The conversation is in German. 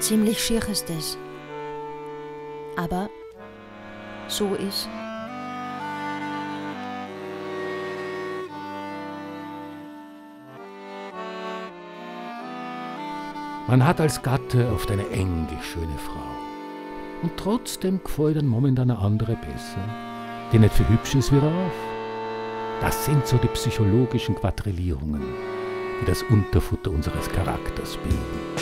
Ziemlich schier ist es, aber so ist. Man hat als Gatte oft eine enge, schöne Frau. Und trotzdem gefällt einem momentan eine andere besser, die nicht für hübsch ist wieder auf. Das sind so die psychologischen Quadrillierungen, die das Unterfutter unseres Charakters bilden.